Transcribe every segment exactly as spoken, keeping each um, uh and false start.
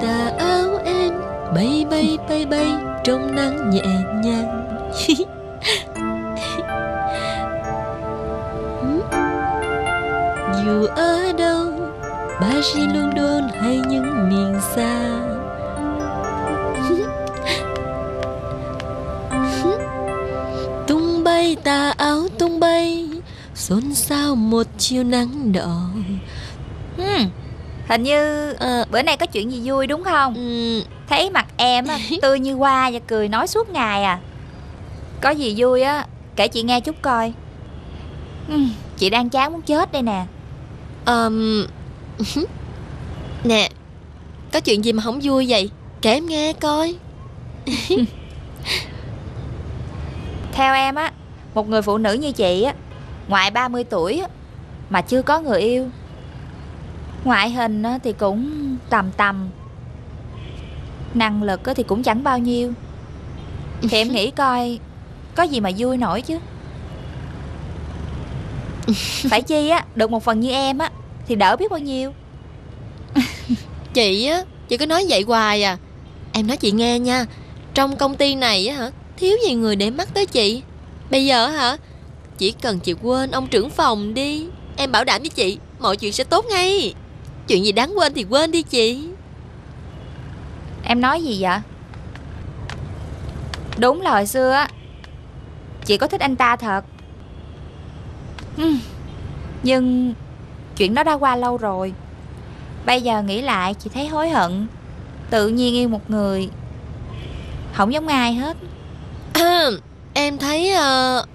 tà áo em bay bay bay bay trong nắng nhẹ nhàng. Dù ở đâu, Paris, London hay những miền xa, tung bay tà áo tung bay, xôn xao một chiều nắng đỏ. Hmm. Hình như à, bữa nay có chuyện gì vui đúng không? Ừ. Thấy mặt em tươi như hoa và cười nói suốt ngày à. Có gì vui á, kể chị nghe chút coi. Ừ, chị đang chán muốn chết đây nè. um... Nè, có chuyện gì mà không vui vậy? Kể em nghe coi. Theo em á, một người phụ nữ như chị á, ngoài ba mươi tuổi á, mà chưa có người yêu, ngoại hình á, thì cũng tầm tầm, năng lực á, thì cũng chẳng bao nhiêu, thì em nghĩ coi có gì mà vui nổi chứ. Phải chi á, được một phần như em á thì đỡ biết bao nhiêu. Chị á, chị cứ nói vậy hoài à. Em nói chị nghe nha, trong công ty này á hả, thiếu gì người để mắt tới chị. Bây giờ hả, chỉ cần chị quên ông trưởng phòng đi, em bảo đảm với chị mọi chuyện sẽ tốt ngay. Chuyện gì đáng quên thì quên đi chị. Em nói gì vậy? Đúng là hồi xưa á, chị có thích anh ta thật. Ừ. Nhưng chuyện đó đã qua lâu rồi. Bây giờ nghĩ lại chị thấy hối hận. Tự nhiên yêu một người không giống ai hết. À, em thấy uh,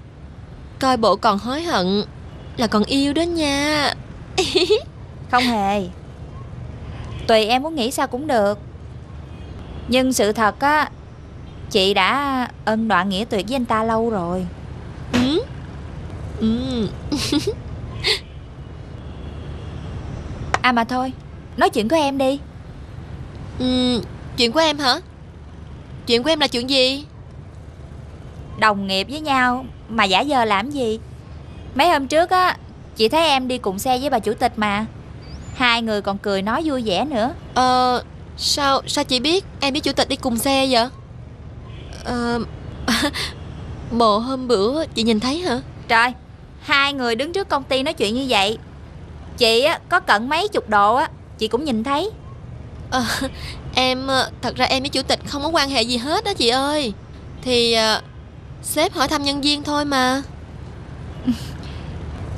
coi bộ còn hối hận là còn yêu đó nha. Không hề. Tùy em muốn nghĩ sao cũng được. Nhưng sự thật á, chị đã ân đoạn nghĩa tuyệt với anh ta lâu rồi. Ừ. Ừ. À mà thôi, nói chuyện của em đi. Ừ, chuyện của em hả? Chuyện của em là chuyện gì? Đồng nghiệp với nhau mà giả vờ làm gì? Mấy hôm trước á, chị thấy em đi cùng xe với bà chủ tịch mà. Hai người còn cười nói vui vẻ nữa. Ờ, sao sao chị biết em với chủ tịch đi cùng xe vậy? Ờ, bộ hôm bữa chị nhìn thấy hả? Trời, hai người đứng trước công ty nói chuyện như vậy, chị á, có cận mấy chục độ á, chị cũng nhìn thấy. À, em, thật ra em với chủ tịch không có quan hệ gì hết đó chị ơi. Thì à, sếp hỏi thăm nhân viên thôi mà.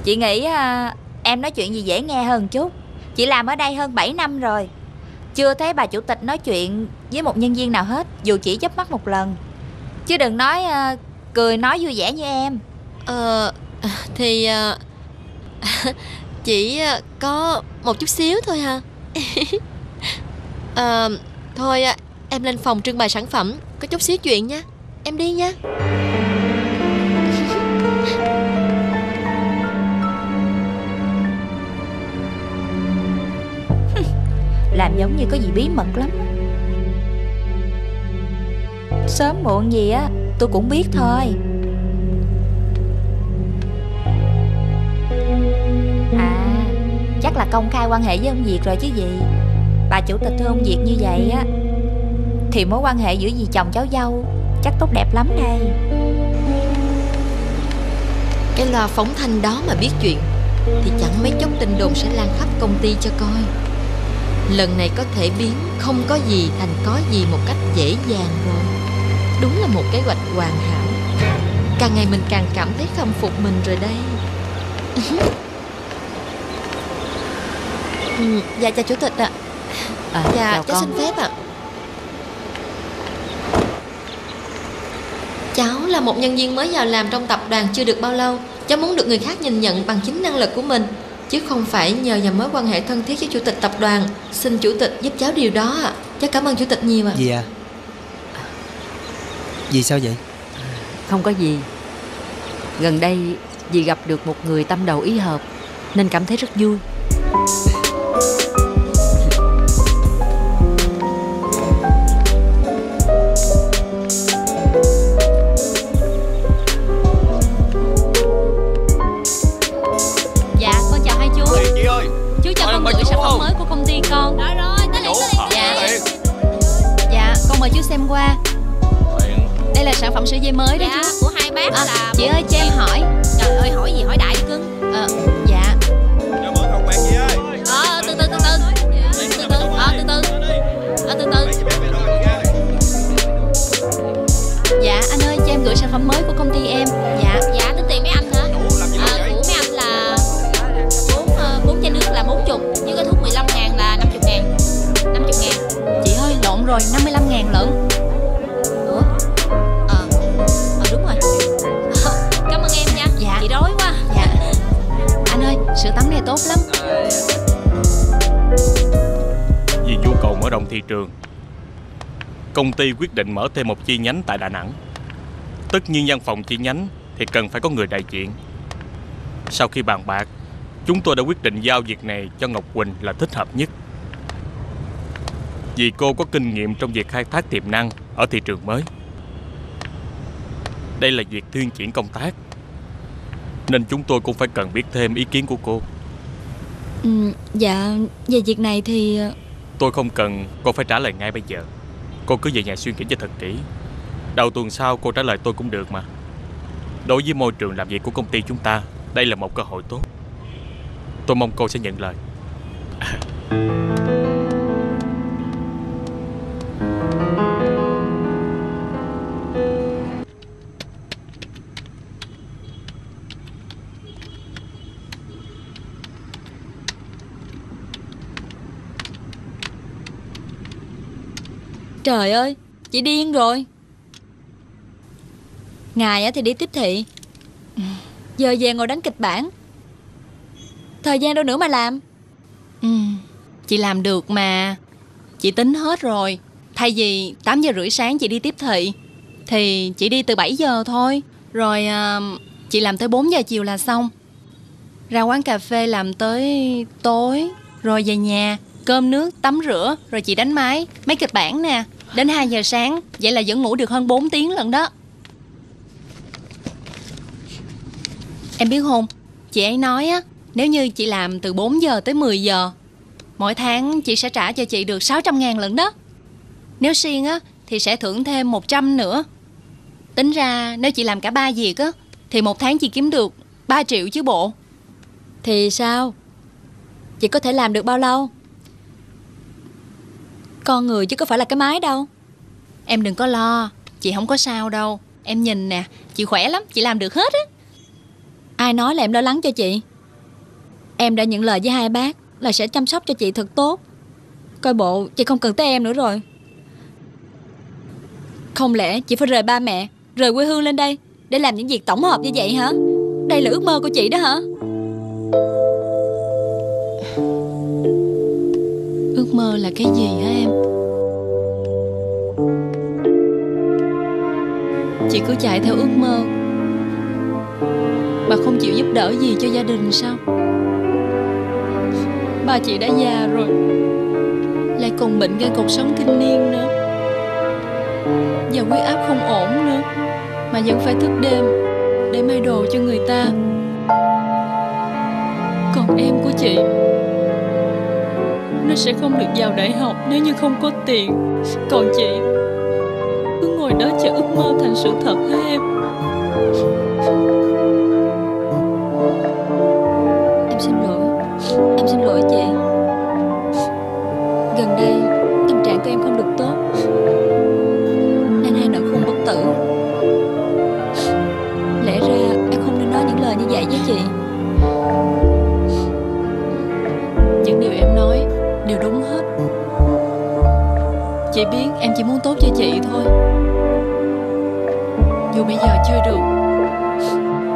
Chị nghĩ à, em nói chuyện gì dễ nghe hơn chút. Chị làm ở đây hơn bảy năm rồi, chưa thấy bà chủ tịch nói chuyện với một nhân viên nào hết, dù chỉ chớp mắt một lần. Chứ đừng nói à, cười nói vui vẻ như em. Ờ, thì à, chỉ có một chút xíu thôi ha. À, thôi em lên phòng trưng bày sản phẩm, có chút xíu chuyện nha. Em đi nha. Làm giống như có gì bí mật lắm. Sớm muộn gì á tôi cũng biết thôi. Chắc là công khai quan hệ với ông Việt rồi chứ gì. Bà chủ tịch thương ông Việt như vậy á, thì mối quan hệ giữa dì chồng cháu dâu chắc tốt đẹp lắm đây. Cái loa phóng thanh đó mà biết chuyện thì chẳng mấy chốc tin đồn sẽ lan khắp công ty cho coi. Lần này có thể biến không có gì thành có gì một cách dễ dàng rồi. Đúng là một kế hoạch hoàn hảo. Càng ngày mình càng cảm thấy khâm phục mình rồi đây. Ừ, dạ chào chủ tịch ạ. À, dạ cháu xin phép ạ. À, cháu là một nhân viên mới vào làm trong tập đoàn chưa được bao lâu. Cháu muốn được người khác nhìn nhận bằng chính năng lực của mình, chứ không phải nhờ vào mối quan hệ thân thiết với chủ tịch tập đoàn. Xin chủ tịch giúp cháu điều đó ạ. À, cháu cảm ơn chủ tịch nhiều ạ. À, gì ạ? À, vì sao vậy? Không có gì. Gần đây dì gặp được một người tâm đầu ý hợp nên cảm thấy rất vui. Dạ con chào hai chú. Chị ơi, chú cho con mượn sản phẩm mới của công ty con. Đó rồi, tới liền tới liền. Dạ. sản phẩm sữa dây mới đó dạ, chứ. Của hai bác à, là chị ơi cho em hỏi. Trời ơi hỏi gì hỏi đại đi cưng. Ờ dạ. Cho mượn hồng quạt chị ơi. Ờ từ từ từ từ. Từ từ ờ từ từ. Ờ từ từ. Dạ anh ơi cho em gửi sản phẩm mới của công ty em. Dạ dạ tính tiền mấy anh hả? À, của mấy anh là bốn bốn chai nước là bốn mươi, với cái thuốc mười lăm ngàn là năm mươi ngàn. năm mươi ngàn. Chị ơi lộn rồi, năm mươi lăm ngàn lận. Ủa? Ờ. À, à, đúng rồi. À, cảm ơn em nha. Dạ. Chị đói quá. Dạ. Anh ơi, sữa tắm này tốt lắm. Vì nhu cầu mở rộng thị trường, công ty quyết định mở thêm một chi nhánh tại Đà Nẵng. Tất nhiên văn phòng chi nhánh thì cần phải có người đại diện. Sau khi bàn bạc, chúng tôi đã quyết định giao việc này cho Ngọc Quỳnh là thích hợp nhất, vì cô có kinh nghiệm trong việc khai thác tiềm năng ở thị trường mới. Đây là việc thuyên chuyển công tác, nên chúng tôi cũng phải cần biết thêm ý kiến của cô. Ừ, dạ, về việc này thì... Tôi không cần cô phải trả lời ngay bây giờ. Cô cứ về nhà suy nghĩ cho thật kỹ. Đầu tuần sau cô trả lời tôi cũng được mà. Đối với môi trường làm việc của công ty chúng ta, đây là một cơ hội tốt. Tôi mong cô sẽ nhận lời. Trời ơi, chị điên rồi. Ngày thì đi tiếp thị, giờ về ngồi đánh kịch bản. Thời gian đâu nữa mà làm. Ừ, chị làm được mà. Chị tính hết rồi. Thay vì tám giờ rưỡi sáng chị đi tiếp thị, thì chị đi từ bảy giờ thôi. Rồi à, chị làm tới bốn giờ chiều là xong. Ra quán cà phê làm tới tối, rồi về nhà cơm nước, tắm rửa, rồi chị đánh máy mấy kịch bản nè. Đến hai giờ sáng, vậy là vẫn ngủ được hơn bốn tiếng lận đó. Em biết không, chị ấy nói á, nếu như chị làm từ bốn giờ tới mười giờ, mỗi tháng chị sẽ trả cho chị được sáu trăm ngàn lận đó. Nếu xuyên á, thì sẽ thưởng thêm một trăm nữa. Tính ra nếu chị làm cả ba việc á, thì một tháng chị kiếm được ba triệu chứ bộ. Thì sao? Chị có thể làm được bao lâu? Con người chứ có phải là cái máy đâu. Em đừng có lo, chị không có sao đâu. Em nhìn nè, chị khỏe lắm, chị làm được hết á. Ai nói là em lo lắng cho chị. Em đã nhận lời với hai bác là sẽ chăm sóc cho chị thật tốt. Coi bộ chị không cần tới em nữa rồi. Không lẽ chị phải rời ba mẹ, rời quê hương lên đây để làm những việc tổng hợp như vậy hả? Đây là ước mơ của chị đó hả? Ước mơ là cái gì hả em? Chị cứ chạy theo ước mơ mà không chịu giúp đỡ gì cho gia đình sao? Ba chị đã già rồi, lại còn bệnh gây cột sống kinh niên nữa, và huyết áp không ổn nữa, mà vẫn phải thức đêm để may đồ cho người ta. Còn em của chị, nó sẽ không được vào đại học nếu như không có tiền. Còn chị cứ ngồi đó chờ ước mơ thành sự thật hả em? Em xin lỗi. Em xin lỗi chị. Gần đây tình trạng của em không được tốt, nên hai nợ khôn bất tử. Lẽ ra em không nên nói những lời như vậy với chị. Những điều em nói đều đúng hết. Chị biết em chỉ muốn tốt cho chị thôi. Dù bây giờ chưa được,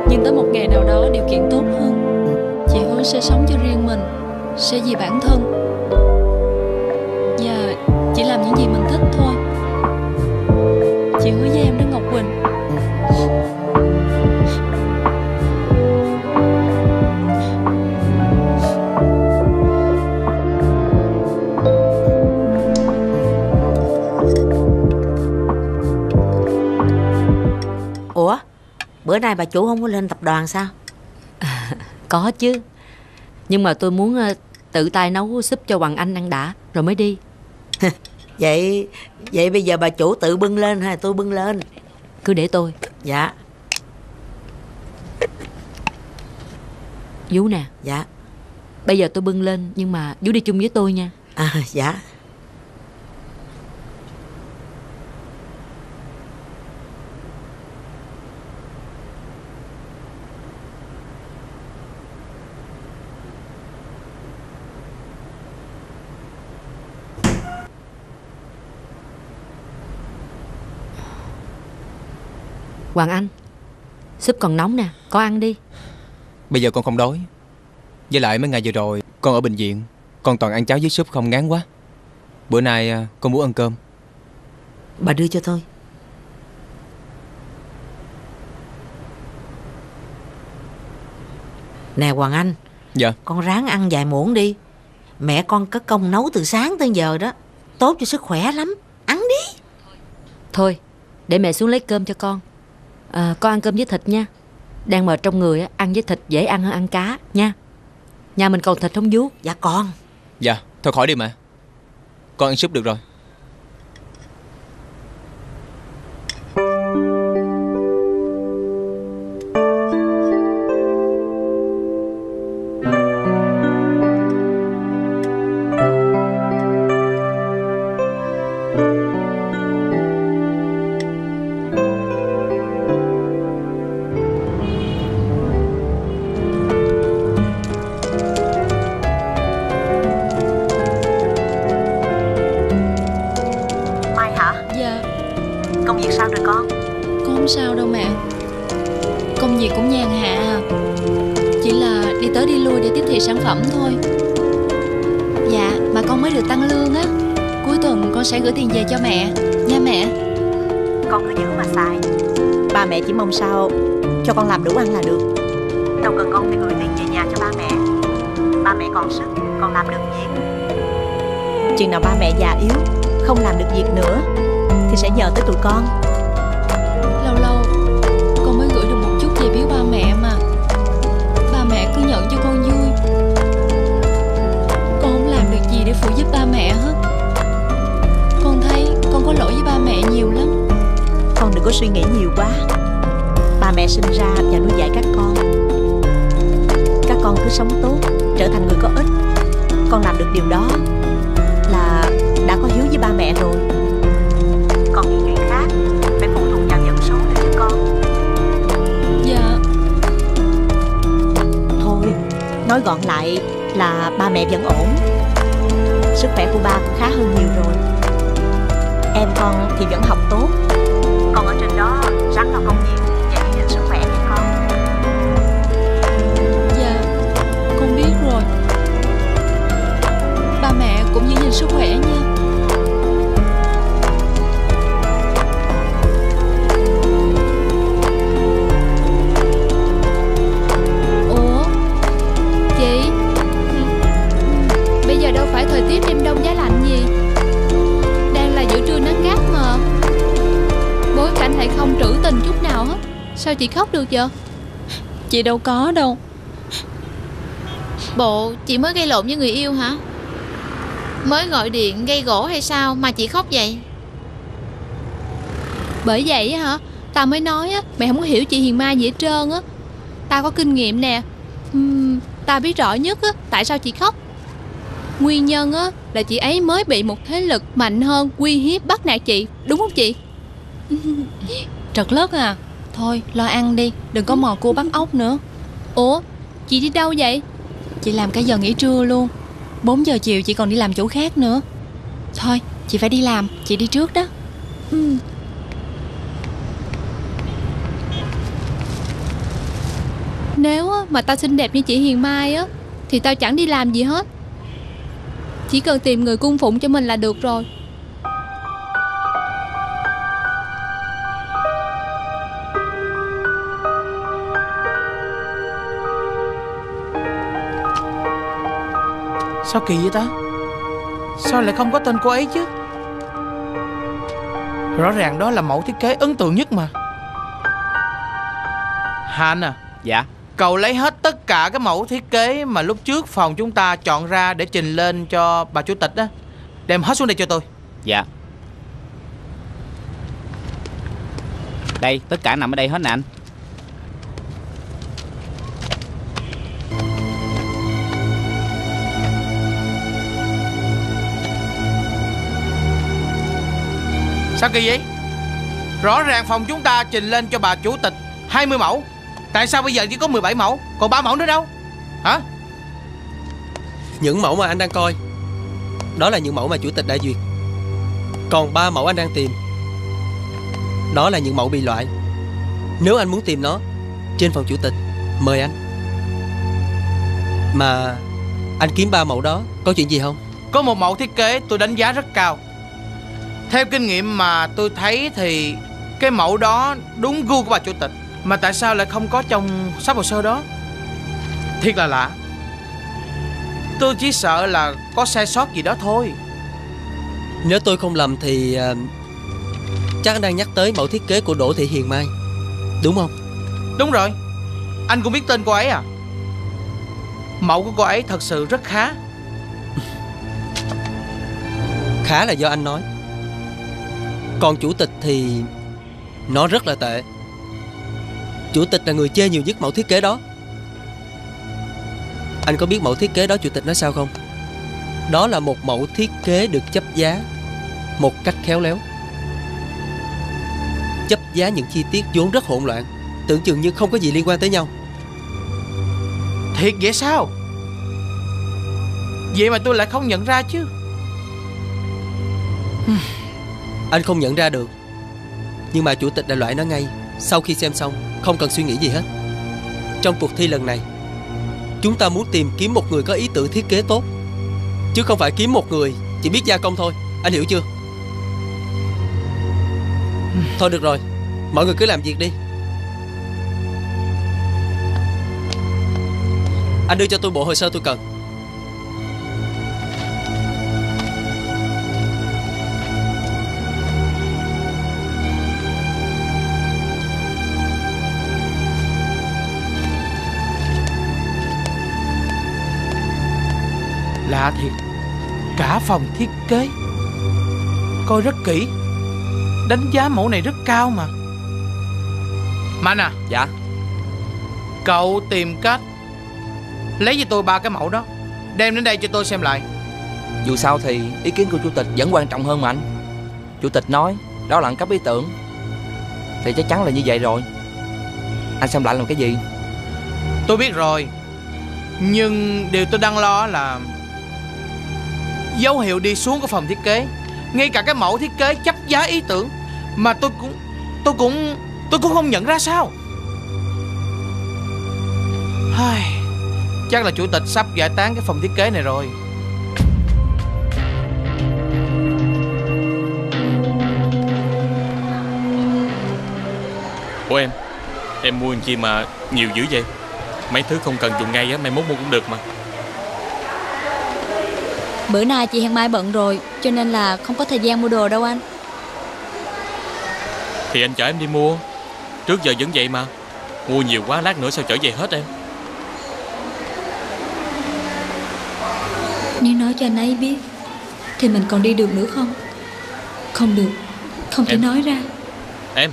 nhưng tới một ngày nào đó điều kiện tốt hơn, chị hứa sẽ sống cho riêng mình, sẽ vì bản thân, và chỉ làm những gì mình thích thôi. Chị hứa với em đó Ngọc Quỳnh. Ủa, bữa nay bà chủ không có lên tập đoàn sao? Có chứ, nhưng mà tôi muốn tự tay nấu súp cho Hoàng Anh ăn đã rồi mới đi. Vậy vậy bây giờ bà chủ tự bưng lên hay tôi bưng lên? cứ để tôi. Dạ. Vú nè. Dạ. Bây giờ tôi bưng lên, nhưng mà Vú đi chung với tôi nha. À dạ. Hoàng Anh, súp còn nóng nè, con ăn đi. Bây giờ con không đói. Với lại mấy ngày vừa rồi con ở bệnh viện, con toàn ăn cháo với súp không, ngán quá. Bữa nay con muốn ăn cơm. Bà đưa cho tôi. Nè Hoàng Anh. Dạ. Con ráng ăn vài muỗng đi. Mẹ con có công nấu từ sáng tới giờ đó, tốt cho sức khỏe lắm. Ăn đi. Thôi, để mẹ xuống lấy cơm cho con. À, con ăn cơm với thịt nha. Đang mệt trong người, ăn với thịt dễ ăn hơn ăn cá nha. Nhà mình còn thịt không Vú? Dạ con. Dạ, thôi khỏi đi mẹ, con ăn súp được rồi. Sao cho con làm đủ ăn là được. Đâu cần con phải gửi tiền về nhà cho ba mẹ. Ba mẹ còn sức, còn làm được việc. Chừng nào ba mẹ già yếu, không làm được việc nữa thì sẽ nhờ tới tụi con. Lâu lâu con mới gửi được một chút về biếu ba mẹ mà. Ba mẹ cứ nhận cho con vui. Con không làm được gì để phụ giúp ba mẹ hết. Con thấy con có lỗi với ba mẹ nhiều lắm. Con đừng có suy nghĩ nhiều quá. Bà mẹ sinh ra và nuôi dạy các con. Các con cứ sống tốt, trở thành người có ích. Con làm được điều đó là đã có hiếu với ba mẹ rồi. Còn những chuyện khác phải phụ thuộc vào dân số để cho con. Dạ. Thôi, nói gọn lại là ba mẹ vẫn ổn. Sức khỏe của ba cũng khá hơn nhiều rồi. Em con thì vẫn học tốt. Còn ở trên đó ráng vào công việc. Cũng giữ gìn sức khỏe nha. Ủa chị, bây giờ đâu phải thời tiết đêm đông giá lạnh gì, đang là giữa trưa nắng gắt mà. Bối cảnh lại không trữ tình chút nào hết. Sao chị khóc được vậy? Chị đâu có đâu. Bộ chị mới gây lộn với người yêu hả? Mới gọi điện gây gổ hay sao mà chị khóc vậy? Bởi vậy á hả, tao mới nói á, mày không có hiểu chị Hiền Mai gì hết trơn á. Tao có kinh nghiệm nè. uhm, Tao biết rõ nhất á, tại sao chị khóc. Nguyên nhân á là chị ấy mới bị một thế lực mạnh hơn uy hiếp bắt nạt chị, đúng không chị? Trật lất à. Thôi lo ăn đi, đừng có mò cua bắt ốc nữa. Ủa, chị đi đâu vậy? Chị làm cả giờ nghỉ trưa luôn. Bốn giờ chiều chị còn đi làm chỗ khác nữa. Thôi chị phải đi làm, chị đi trước đó. Ừ. Nếu mà tao xinh đẹp như chị Hiền Mai á thì tao chẳng đi làm gì hết. Chỉ cần tìm người cung phụng cho mình là được rồi. Sao kỳ vậy ta? Sao lại không có tên cô ấy chứ? Rõ ràng đó là mẫu thiết kế ấn tượng nhất mà. Hanh à. Dạ. Cậu lấy hết tất cả các mẫu thiết kế mà lúc trước phòng chúng ta chọn ra để trình lên cho bà chủ tịch đó, đem hết xuống đây cho tôi. Dạ. Đây, tất cả nằm ở đây hết nè anh. Sao kỳ vậy? Rõ ràng phòng chúng ta trình lên cho bà chủ tịch hai mươi mẫu. Tại sao bây giờ chỉ có mười bảy mẫu? Còn ba mẫu nữa đâu? Hả? Những mẫu mà anh đang coi, đó là những mẫu mà chủ tịch đã duyệt. Còn ba mẫu anh đang tìm, đó là những mẫu bị loại. Nếu anh muốn tìm nó, trên phòng chủ tịch, mời anh. Mà anh kiếm ba mẫu đó, có chuyện gì không? Có một mẫu thiết kế tôi đánh giá rất cao. Theo kinh nghiệm mà tôi thấy thì cái mẫu đó đúng gu của bà chủ tịch. Mà tại sao lại không có trong sắp hồ sơ đó? Thiệt là lạ. Tôi chỉ sợ là có sai sót gì đó thôi. Nếu tôi không lầm thì uh, chắc anh đang nhắc tới mẫu thiết kế của Đỗ Thị Hiền Mai, đúng không? Đúng rồi. Anh cũng biết tên cô ấy à? Mẫu của cô ấy thật sự rất khá. Khá là do anh nói. Còn chủ tịch thì nó rất là tệ. Chủ tịch là người chê nhiều nhất mẫu thiết kế đó. Anh có biết mẫu thiết kế đó chủ tịch nói sao không? Đó là một mẫu thiết kế được chấp giá một cách khéo léo. Chấp giá những chi tiết vốn rất hỗn loạn, tưởng chừng như không có gì liên quan tới nhau. Thiệt vậy sao? Vậy mà tôi lại không nhận ra chứ. Anh không nhận ra được, nhưng mà chủ tịch đã loại nó ngay sau khi xem xong, không cần suy nghĩ gì hết. Trong cuộc thi lần này, chúng ta muốn tìm kiếm một người có ý tưởng thiết kế tốt, chứ không phải kiếm một người chỉ biết gia công thôi. Anh hiểu chưa? Thôi được rồi, mọi người cứ làm việc đi. Anh đưa cho tôi bộ hồ sơ tôi cần. Lạ thiệt. Cả phòng thiết kế coi rất kỹ, đánh giá mẫu này rất cao mà. Mạnh à? Dạ. Cậu tìm cách lấy cho tôi ba cái mẫu đó, đem đến đây cho tôi xem lại. Dù sao thì ý kiến của chủ tịch vẫn quan trọng hơn mà anh. Chủ tịch nói đó là ăn cắp ý tưởng, thì chắc chắn là như vậy rồi. Anh xem lại làm cái gì? Tôi biết rồi, nhưng điều tôi đang lo là dấu hiệu đi xuống của phòng thiết kế. Ngay cả cái mẫu thiết kế chấp giá ý tưởng mà tôi cũng tôi cũng tôi cũng không nhận ra sao. Chắc là chủ tịch sắp giải tán cái phòng thiết kế này rồi. Ủa em, em mua làm chi mà nhiều dữ vậy? Mấy thứ không cần dùng ngay á, mai mốt mua cũng được mà. Bữa nay chị Hiền Mai bận rồi, cho nên là không có thời gian mua đồ đâu anh. Thì anh chở em đi mua. Trước giờ vẫn vậy mà. Mua nhiều quá lát nữa sao trở về hết em. Nếu nói cho anh ấy biết thì mình còn đi được nữa không? Không được, không thể em... nói ra. Em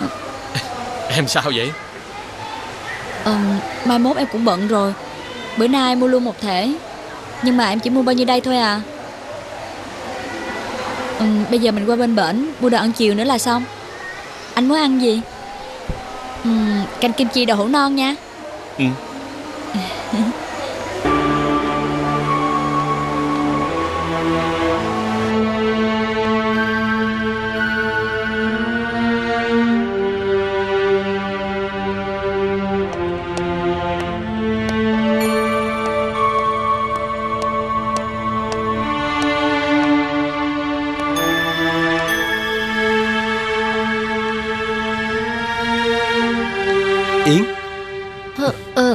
à. Em sao vậy? Ờ, mai mốt em cũng bận rồi. Bữa nay mua luôn một thể. Nhưng mà em chỉ mua bao nhiêu đây thôi à? Ừ, bây giờ mình qua bên bển mua đồ ăn chiều nữa là xong. Anh muốn ăn gì? Ừ, canh kim chi đậu hũ non nha. Ừ.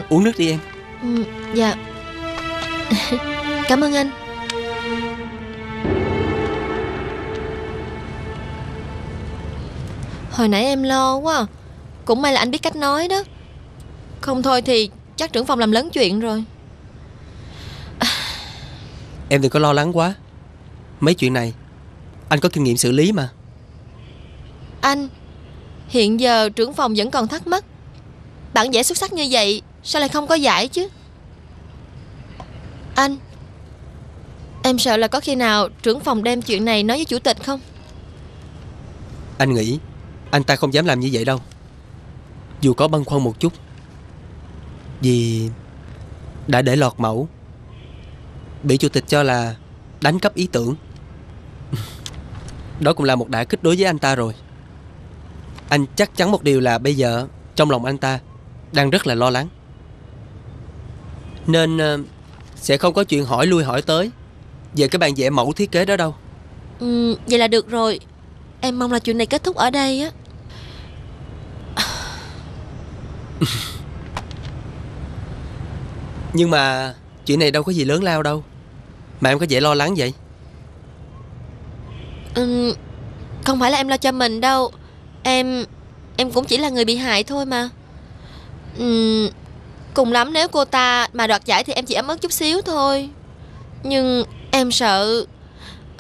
Uống nước đi em. Ừ, dạ. Cảm ơn anh. Hồi nãy em lo quá à. Cũng may là anh biết cách nói đó. Không thôi thì chắc trưởng phòng làm lớn chuyện rồi. Em đừng có lo lắng quá. Mấy chuyện này anh có kinh nghiệm xử lý mà. Anh Hiện giờ trưởng phòng vẫn còn thắc mắc, bản vẽ xuất sắc như vậy sao lại không có giải chứ? Anh, em sợ là có khi nào trưởng phòng đem chuyện này nói với chủ tịch không? Anh nghĩ anh ta không dám làm như vậy đâu, dù có băn khoăn một chút, vì đã để lọt mẫu, bị chủ tịch cho là đánh cắp ý tưởng. Đó cũng là một đả kích đối với anh ta rồi. Anh chắc chắn một điều là bây giờ trong lòng anh ta đang rất là lo lắng, nên sẽ không có chuyện hỏi lui hỏi tới về cái bản vẽ mẫu thiết kế đó đâu. Ừ, vậy là được rồi. Em mong là chuyện này kết thúc ở đây á. Nhưng mà chuyện này đâu có gì lớn lao đâu mà em có vẻ lo lắng vậy. Ừ, không phải là em lo cho mình đâu. Em Em cũng chỉ là người bị hại thôi mà. Ừ, cùng lắm nếu cô ta mà đoạt giải thì em chỉ ấm ức chút xíu thôi. Nhưng em sợ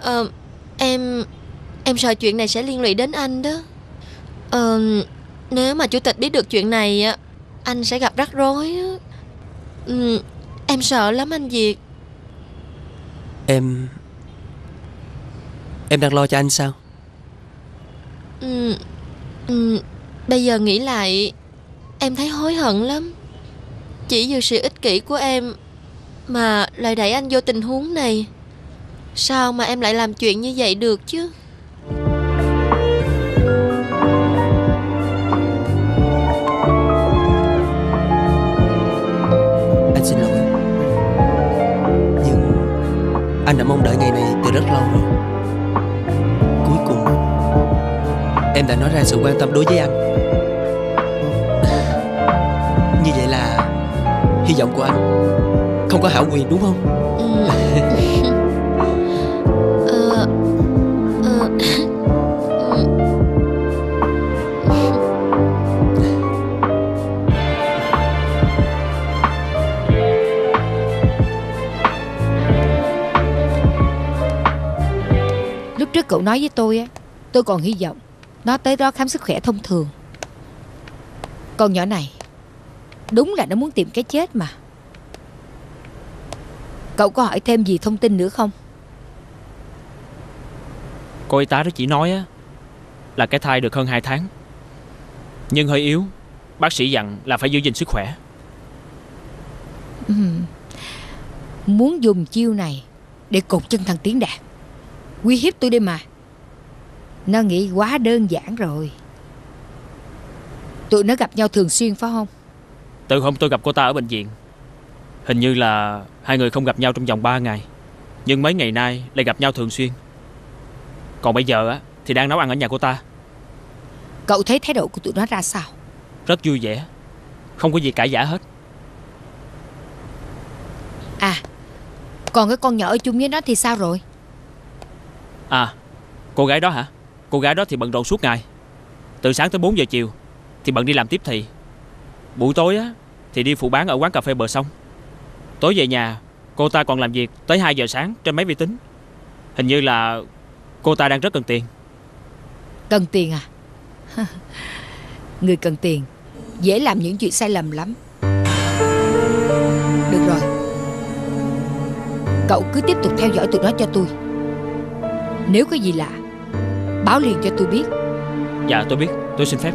uh, Em Em sợ chuyện này sẽ liên lụy đến anh đó. uh, Nếu mà chủ tịch biết được chuyện này, anh sẽ gặp rắc rối. uh, Em sợ lắm anh Việt. Em Em đang lo cho anh sao? ừ, ừ, Bây giờ nghĩ lại em thấy hối hận lắm. Chỉ vì sự ích kỷ của em mà lại đẩy anh vô tình huống này. Sao mà em lại làm chuyện như vậy được chứ? Anh xin lỗi, nhưng anh đã mong đợi ngày này từ rất lâu rồi. Cuối cùng em đã nói ra sự quan tâm đối với anh. Như vậy là hy vọng của anh không có hảo quyền đúng không? Ừ. ờ, ờ, Lúc trước cậu nói với tôi á, tôi còn hy vọng nó tới đó khám sức khỏe thông thường. Con nhỏ này đúng là nó muốn tìm cái chết mà. Cậu có hỏi thêm gì thông tin nữa không? Cô y tá đó chỉ nói á, là cái thai được hơn hai tháng, nhưng hơi yếu. Bác sĩ dặn là phải giữ gìn sức khỏe. ừ. Muốn dùng chiêu này để cột chân thằng Tiến Đạt, uy hiếp tôi đi mà. Nó nghĩ quá đơn giản rồi. Tụi nó gặp nhau thường xuyên phải không? Từ hôm tôi gặp cô ta ở bệnh viện, hình như là hai người không gặp nhau trong vòng ba ngày, nhưng mấy ngày nay lại gặp nhau thường xuyên. Còn bây giờ á thì đang nấu ăn ở nhà cô ta. Cậu thấy thái độ của tụi nó ra sao? Rất vui vẻ, không có gì cãi vã hết. À, còn cái con nhỏ ở chung với nó thì sao rồi? À, cô gái đó hả? Cô gái đó thì bận rộn suốt ngày, từ sáng tới bốn giờ chiều thì bận đi làm tiếp thị. Buổi tối á thì đi phụ bán ở quán cà phê bờ sông. Tối về nhà, cô ta còn làm việc tới hai giờ sáng trên máy vi tính. Hình như là cô ta đang rất cần tiền. Cần tiền à? Người cần tiền dễ làm những chuyện sai lầm lắm. Được rồi, cậu cứ tiếp tục theo dõi tụi nó cho tôi. Nếu có gì lạ, báo liền cho tôi biết. Dạ tôi biết, tôi xin phép.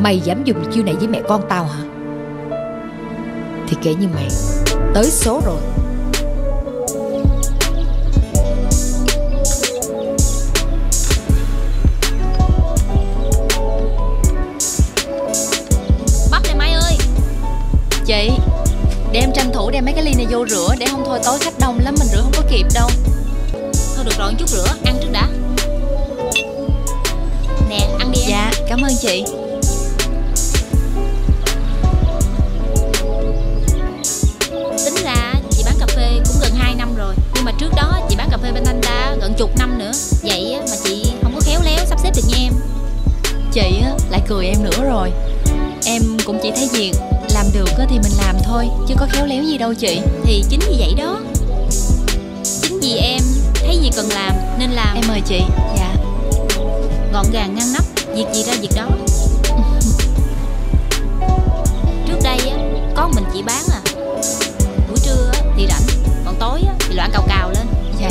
Mày dám dùng chiêu này với mẹ con tao hả? Thì kể như mày tới số rồi. Bắp này Mai ơi. Chị, để em tranh thủ đem mấy cái ly này vô rửa, để không thôi tối khách đông lắm mình rửa không có kịp đâu. Thôi được rồi, chút rửa, ăn trước đã. Nè, ăn đi em. Dạ, cảm ơn chị. Mà trước đó chị bán cà phê bên anh ta gần chục năm nữa, vậy mà chị không có khéo léo sắp xếp được nha em. Chị lại cười em nữa rồi. Em cũng chỉ thấy việc làm được thì mình làm thôi, chứ có khéo léo gì đâu chị. Thì chính vì vậy đó, chính vì em thấy gì cần làm nên làm. Em mời chị. Dạ. Gọn gàng ngăn nắp, việc gì ra việc đó. có mình chỉ bán à. Buổi trưa thì rảnh, còn tối thì loạn cào cào lên. Dạ.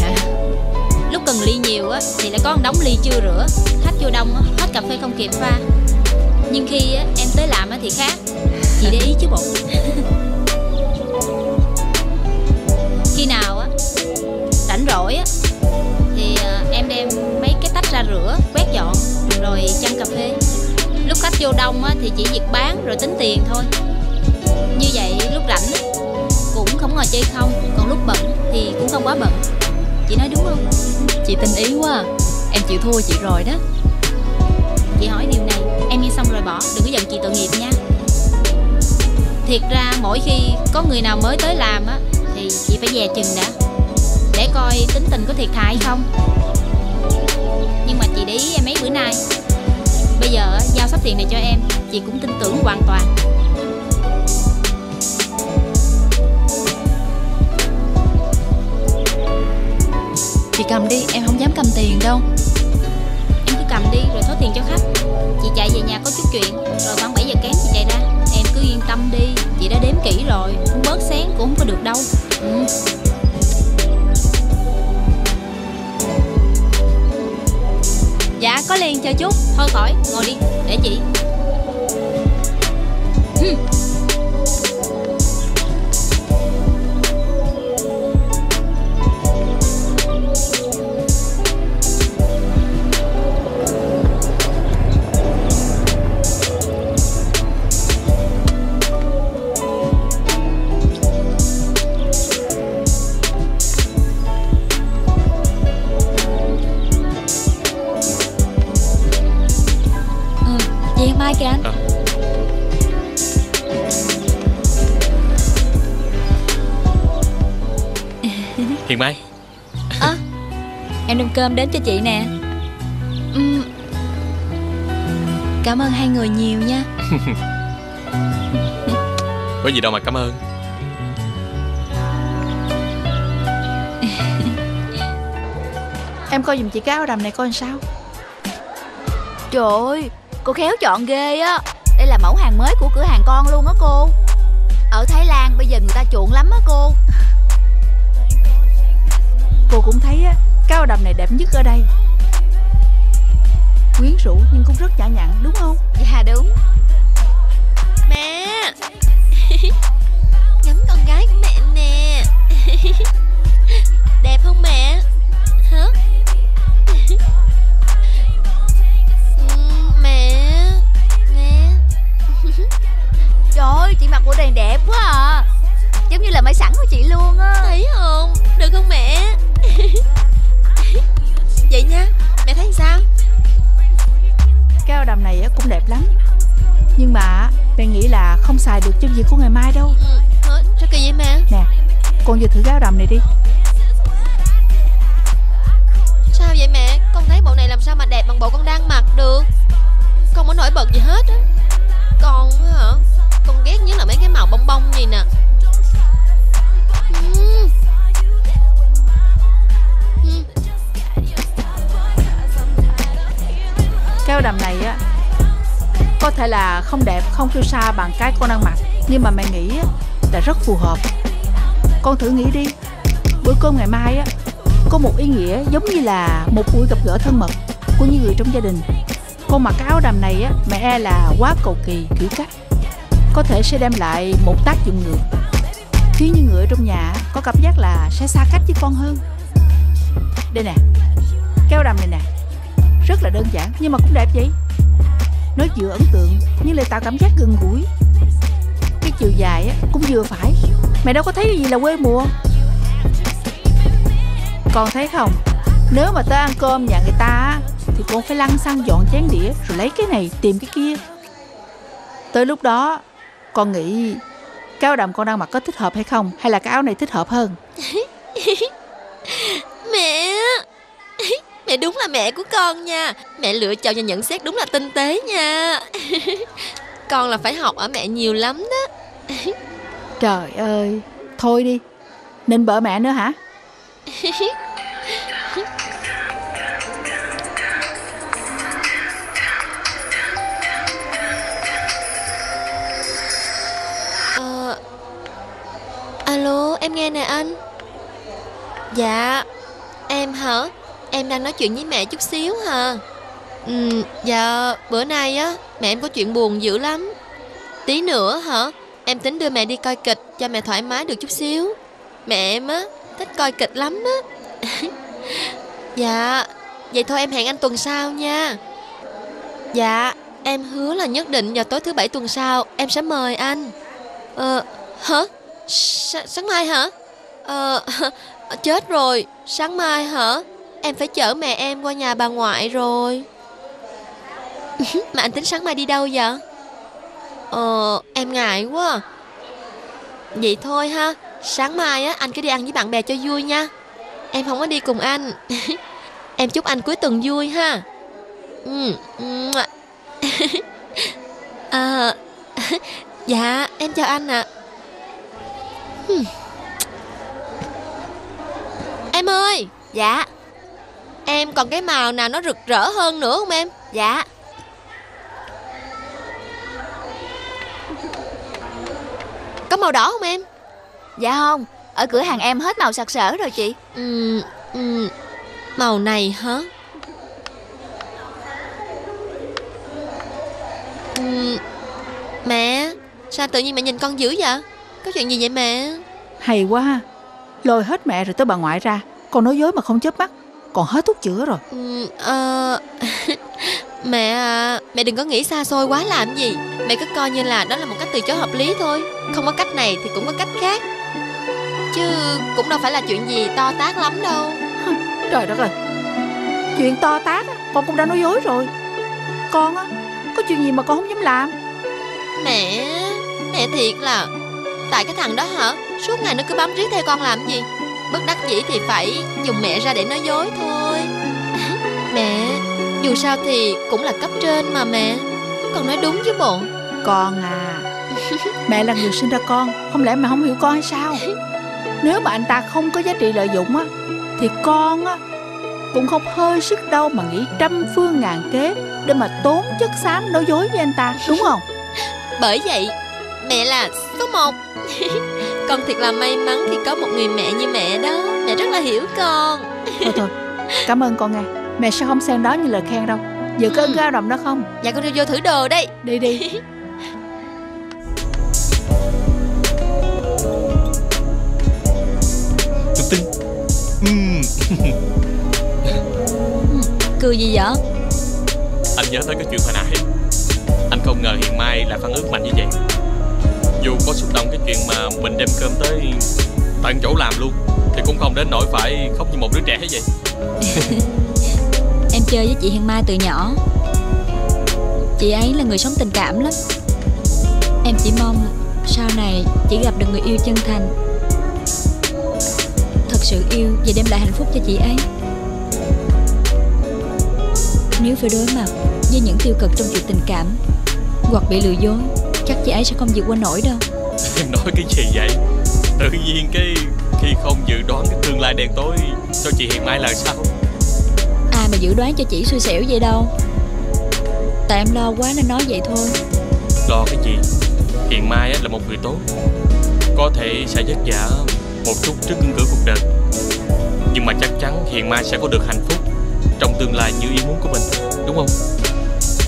Lúc cần ly nhiều thì lại có một đống ly chưa rửa. Khách vô đông, hết cà phê không kịp pha. Nhưng khi em tới làm thì khác. Chị để ý chứ bộ. Khi nào rảnh rỗi thì em đem mấy cái tách ra rửa, quét dọn rồi chăm cà phê. Lúc khách vô đông thì chỉ việc bán rồi tính tiền thôi. Như vậy lúc rảnh cũng không ngồi chơi không, còn lúc bận thì cũng không quá bận. Chị nói đúng không? Chị tinh ý quá à. Em chịu thua chị rồi đó. Chị hỏi điều này em nghe xong rồi bỏ, đừng có giận chị tội nghiệp nha. Thiệt ra mỗi khi có người nào mới tới làm á thì chị phải dè chừng đã, để coi tính tình có thiệt thà không. Nhưng mà chị để ý em mấy bữa nay, bây giờ giao sắp tiền này cho em, chị cũng tin tưởng hoàn toàn. Chị cầm đi, em không dám cầm tiền đâu. Em cứ cầm đi rồi số tiền cho khách. Chị chạy về nhà có chút chuyện, rồi khoảng bảy giờ kém chị chạy ra. Em cứ yên tâm đi, chị đã đếm kỹ rồi, không bớt xén cũng không có được đâu. Ừ. Dạ có liền chờ chút. Thôi khỏi, ngồi đi, để chị. Ừ. Anh. À. Hiền Mai à, em đem cơm đến cho chị nè. uhm. Cảm ơn hai người nhiều nha. Có gì đâu mà cảm ơn. Em coi giùm chị cái áo đầm này coi làm sao. Trời ơi, cô khéo chọn ghê á. Đây là mẫu hàng mới của cửa hàng con luôn á cô. Ở Thái Lan bây giờ người ta chuộng lắm á cô. Cô cũng thấy á, cái áo đầm này đẹp nhất ở đây. Quyến rũ nhưng cũng rất nhã nhặn đúng không? Dạ đúng. Mẹ ngắm con gái của mẹ nè. Đẹp không mẹ? Hả? Trời ơi, chị mặc bộ này đẹp quá à. Giống như là máy sẵn của chị luôn á. Thấy không? Được không mẹ? Vậy nha, mẹ thấy sao? Cái áo đầm này cũng đẹp lắm. Nhưng mà mẹ nghĩ là không xài được cho việc của ngày mai đâu. Ừ, sao kỳ vậy mẹ? Nè, con vừa thử cái áo đầm này đi. Sao vậy mẹ? Con thấy bộ này làm sao mà đẹp bằng bộ con đang mặc được. Không có nổi bật gì hết á. Con hả? Con ghét nhất là mấy cái màu bông bông gì nè. uhm. uhm. Cái áo đầm này á, có thể là không đẹp, không siêu xa bằng cái con đang mặc, nhưng mà mẹ nghĩ á, là rất phù hợp. Con thử nghĩ đi, bữa cơm ngày mai á, có một ý nghĩa giống như là một buổi gặp gỡ thân mật của những người trong gia đình. Con mặc cái áo đầm này á, mẹ e là quá cầu kỳ kiểu cách, có thể sẽ đem lại một tác dụng ngược, khiến những người trong nhà có cảm giác là sẽ xa cách với con hơn. Đây nè, cái áo đầm này nè, rất là đơn giản nhưng mà cũng đẹp vậy. Nó vừa ấn tượng nhưng lại tạo cảm giác gần gũi. Cái chiều dài á, cũng vừa phải. Mẹ đâu có thấy gì là quê mùa. Con thấy không, nếu mà tới ăn cơm nhà người ta á, thì con phải lăn xăng dọn chén đĩa, rồi lấy cái này tìm cái kia. Tới lúc đó con nghĩ cái áo đầm con đang mặc có thích hợp hay không, hay là cái áo này thích hợp hơn. Mẹ, mẹ đúng là mẹ của con nha. Mẹ lựa chọn và nhận xét đúng là tinh tế nha. Con là phải học ở mẹ nhiều lắm đó. Trời ơi, thôi đi, nên bỡ mẹ nữa hả? em nghe nè anh. Dạ. Em hả? Em đang nói chuyện với mẹ chút xíu hả? Ừ, dạ bữa nay á mẹ em có chuyện buồn dữ lắm. Tí nữa hả? Em tính đưa mẹ đi coi kịch cho mẹ thoải mái được chút xíu. Mẹ em á thích coi kịch lắm á. Dạ. Vậy thôi em hẹn anh tuần sau nha. Dạ. Em hứa là nhất định vào tối thứ bảy tuần sau em sẽ mời anh. Ờ hả? Sáng mai hả? Ờ chết rồi. Sáng mai hả? Em phải chở mẹ em qua nhà bà ngoại rồi. Mà anh tính sáng mai đi đâu vậy? Ờ em ngại quá. Vậy thôi ha. Sáng mai á anh cứ đi ăn với bạn bè cho vui nha. Em không có đi cùng anh. Em chúc anh cuối tuần vui ha. Ừ. À, dạ em chào anh ạ. À. Em ơi. Dạ. Em còn cái màu nào nó rực rỡ hơn nữa không em? Dạ. Có màu đỏ không em? Dạ không. Ở cửa hàng em hết màu sặc sỡ rồi chị. Ừ, ừ. Màu này hả? Ừ. Mẹ, sao tự nhiên mẹ nhìn con dữ vậy? Có chuyện gì vậy mẹ? Hay quá ha. Lôi hết mẹ rồi tới bà ngoại ra. Con nói dối mà không chớp mắt. Còn hết thuốc chữa rồi. Ừ, à... Mẹ à, mẹ đừng có nghĩ xa xôi quá làm gì. Mẹ cứ coi như là đó là một cách từ chối hợp lý thôi. Không có cách này thì cũng có cách khác. Chứ cũng đâu phải là chuyện gì to tát lắm đâu. Trời đất ơi. Chuyện to tát con cũng đã nói dối rồi. Con á, có chuyện gì mà con không dám làm? Mẹ, mẹ thiệt là. Tại cái thằng đó hả? Suốt ngày nó cứ bám riết theo con làm gì. Bất đắc dĩ thì phải dùng mẹ ra để nói dối thôi. Mẹ, dù sao thì cũng là cấp trên mà mẹ. Con nói đúng chứ bộ. Con à. Mẹ là người sinh ra con. Không lẽ mẹ không hiểu con hay sao? Nếu mà anh ta không có giá trị lợi dụng á, thì con á cũng không hơi sức đâu mà nghĩ trăm phương ngàn kế để mà tốn chất xám nói dối với anh ta, đúng không? Bởi vậy mẹ là số một. Con thiệt là may mắn khi có một người mẹ như mẹ đó. Mẹ rất là hiểu con. Thôi thôi, cảm ơn con nghe. Mẹ sẽ không xem đó như lời khen đâu. Giờ có ơn ừ. Lao động đó không? Dạ con đi vô thử đồ đây. Đi đi. Tôi tin. Cười gì vậy? Anh nhớ tới cái chuyện hồi nãy. Anh không ngờ Hiền Mai lại phản ứng mạnh như vậy. Dù có xúc động cái chuyện mà mình đem cơm tới tận chỗ làm luôn, thì cũng không đến nỗi phải khóc như một đứa trẻ vậy. Em chơi với chị Hiền Mai từ nhỏ. Chị ấy là người sống tình cảm lắm. Em chỉ mong sau này chị gặp được người yêu chân thành, thật sự yêu và đem lại hạnh phúc cho chị ấy. Nếu phải đối mặt với những tiêu cực trong chuyện tình cảm hoặc bị lừa dối, chắc chị ấy sẽ không vượt qua nổi đâu. Em nói cái gì vậy? Tự nhiên cái khi không dự đoán cái tương lai đen tối cho chị Hiền Mai là sao? Ai mà dự đoán cho chị xui xẻo vậy đâu. Tại em lo quá nên nói vậy thôi. Lo cái gì? Hiền Mai là một người tốt. Có thể sẽ vất vả một chút trước cương cửa cuộc đời, nhưng mà chắc chắn Hiền Mai sẽ có được hạnh phúc trong tương lai như ý muốn của mình, đúng không?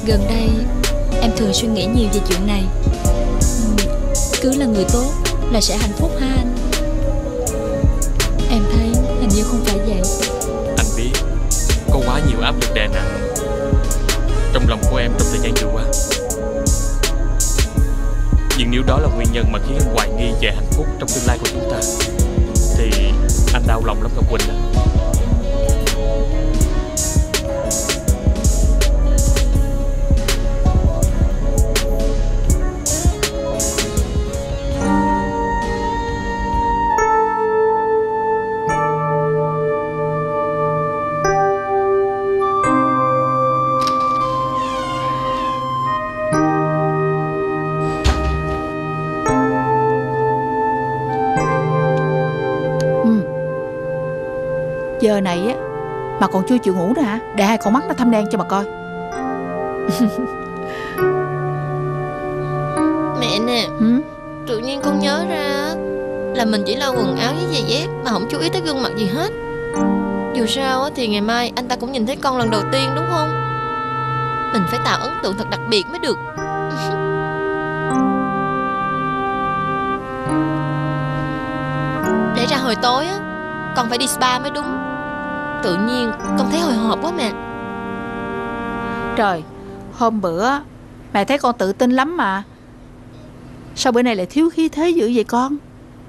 Gần đây em thường suy nghĩ nhiều về chuyện này. Ừ, cứ là người tốt là sẽ hạnh phúc ha anh? Em thấy hình như không phải vậy. Anh biết có quá nhiều áp lực đè nặng trong lòng của em trong thời gian vừa qua. Nhưng nếu đó là nguyên nhân mà khiến em hoài nghi về hạnh phúc trong tương lai của chúng ta, thì anh đau lòng lắm Ngọc Quỳnh ạ. Giờ này á mà còn chưa chịu ngủ nữa hả? Để hai con mắt nó thâm đen cho mà coi. Mẹ nè. Ừ? Tự nhiên con nhớ ra là mình chỉ lau quần áo với giày dép mà không chú ý tới gương mặt gì hết. Dù sao thì ngày mai anh ta cũng nhìn thấy con lần đầu tiên đúng không? Mình phải tạo ấn tượng thật đặc biệt mới được. Để ra hồi tối á, con phải đi spa mới đúng. Tự nhiên con thấy hồi hộp quá mẹ. Trời, hôm bữa mẹ thấy con tự tin lắm mà. Sao bữa nay lại thiếu khí thế dữ vậy con?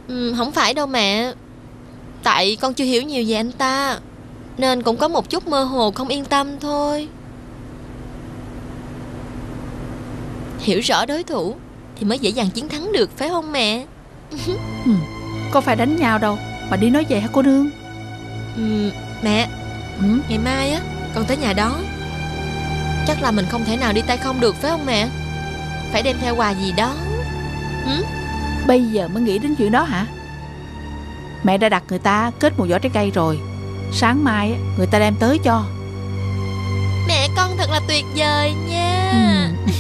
Ừ, không phải đâu mẹ. Tại con chưa hiểu nhiều về anh ta nên cũng có một chút mơ hồ không yên tâm thôi. Hiểu rõ đối thủ thì mới dễ dàng chiến thắng được, phải không mẹ? Ừ, có phải đánh nhau đâu mà đi nói vậy hả cô nương? Ừ, mẹ. Ừ? Ngày mai á con tới nhà đó. Chắc là mình không thể nào đi tay không được phải không mẹ? Phải đem theo quà gì đó. Ừ? Bây giờ mới nghĩ đến chuyện đó hả? Mẹ đã đặt người ta kết một giỏ trái cây rồi. Sáng mai người ta đem tới cho. Mẹ con thật là tuyệt vời nha.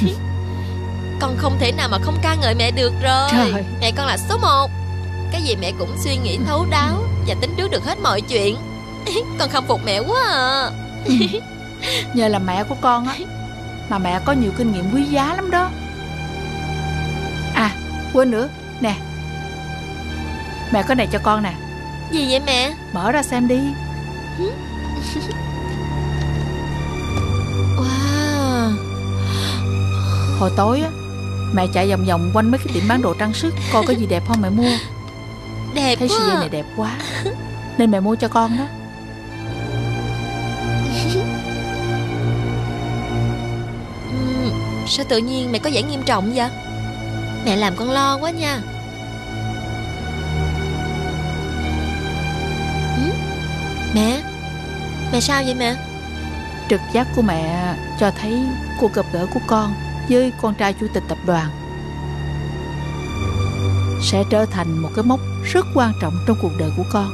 Ừ. Con không thể nào mà không ca ngợi mẹ được rồi. Trời. Mẹ con là số một. Cái gì mẹ cũng suy nghĩ thấu đáo và tính trước được hết mọi chuyện. Con khâm phục mẹ quá à. Ừ. Nhờ là mẹ của con á mà mẹ có nhiều kinh nghiệm quý giá lắm đó. À quên nữa nè, mẹ có này cho con nè. Gì vậy mẹ? Mở ra xem đi. Wow. Hồi tối á mẹ chạy vòng vòng quanh mấy cái tiệm bán đồ trang sức coi có gì đẹp không mẹ mua. Đẹp thấy quá. Thấy sợi dây này đẹp quá nên mẹ mua cho con đó. Ừ, sao tự nhiên mẹ có vẻ nghiêm trọng vậy? Mẹ làm con lo quá nha. Mẹ, mẹ sao vậy mẹ? Trực giác của mẹ cho thấy cuộc gặp gỡ của con với con trai chủ tịch tập đoàn sẽ trở thành một cái mốc rất quan trọng trong cuộc đời của con.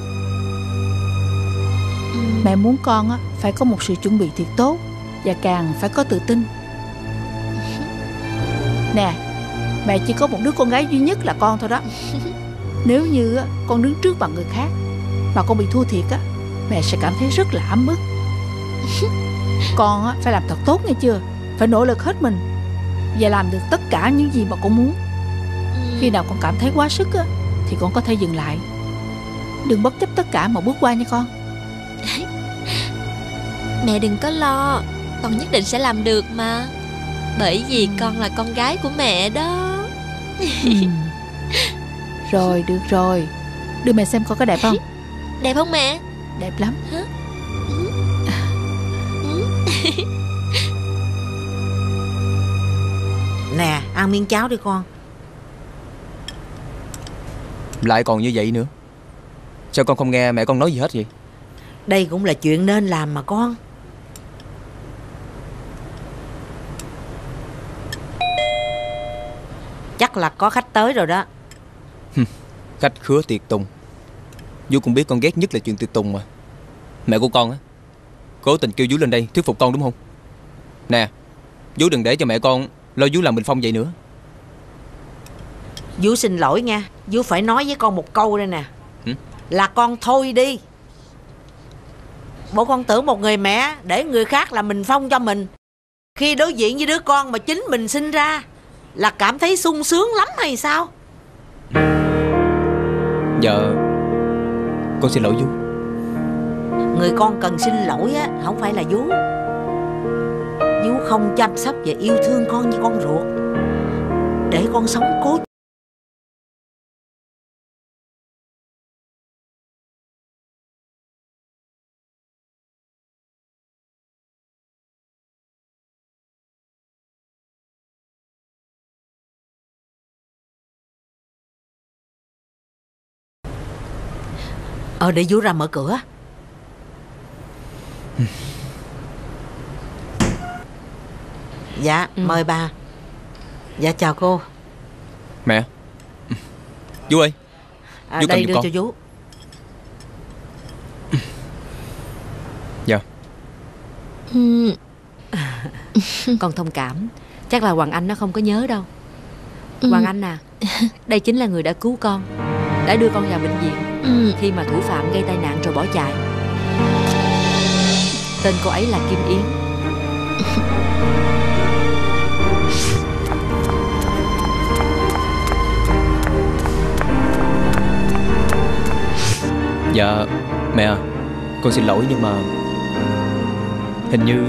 Ừ. Mẹ muốn con phải có một sự chuẩn bị thiệt tốt và càng phải có tự tin. Nè, mẹ chỉ có một đứa con gái duy nhất là con thôi đó. Nếu như con đứng trước mặt người khác mà con bị thua thiệt á, mẹ sẽ cảm thấy rất là ấm ức. Con phải làm thật tốt nghe chưa? Phải nỗ lực hết mình và làm được tất cả những gì mà con muốn. Khi nào con cảm thấy quá sức thì con có thể dừng lại. Đừng bất chấp tất cả mà bước qua nha con. Mẹ đừng có lo, con nhất định sẽ làm được mà. Bởi vì con là con gái của mẹ đó. Ừ. Rồi, được rồi. Đưa mẹ xem con có đẹp không. Đẹp không mẹ? Đẹp lắm. Hả? Ừ. Ừ. Nè, ăn miếng cháo đi con. Lại còn như vậy nữa. Sao con không nghe mẹ con nói gì hết vậy? Đây cũng là chuyện nên làm mà con. Chắc là có khách tới rồi đó. Khách khứa tiệc tùng. Vũ cũng biết con ghét nhất là chuyện tiệc tùng mà. Mẹ của con á cố tình kêu Vũ lên đây thuyết phục con đúng không? Nè, Vũ đừng để cho mẹ con lo Vũ làm bình phong vậy nữa. Vũ xin lỗi nha. Vũ phải nói với con một câu đây nè. Ừ? Là con thôi đi. Bộ con tưởng một người mẹ để người khác làm bình phong cho mình, khi đối diện với đứa con mà chính mình sinh ra là cảm thấy sung sướng lắm hay sao? Dạ con xin lỗi Vú. Người con cần xin lỗi á không phải là Vú. Vú không chăm sóc và yêu thương con như con ruột, để con sống cố. Ờ để Vũ ra mở cửa. Dạ ừ. Mời bà. Dạ chào cô. Mẹ. Vũ ơi. À, Vũ đây đưa con. Cho Vũ. Dạ. Ừ. Con thông cảm. Chắc là Hoàng Anh nó không có nhớ đâu. Ừ. Hoàng Anh à, đây chính là người đã cứu con. đã đưa con vào bệnh viện. Ừ. Khi mà thủ phạm gây tai nạn rồi bỏ chạy. Tên cô ấy là Kim Yến. Dạ mẹ, con xin lỗi nhưng mà hình như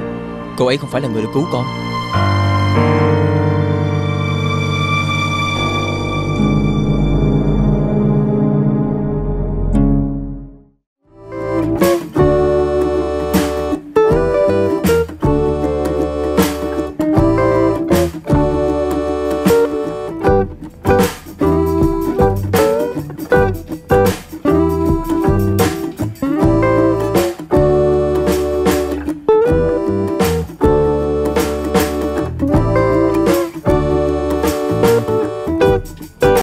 cô ấy không phải là người đã cứu con.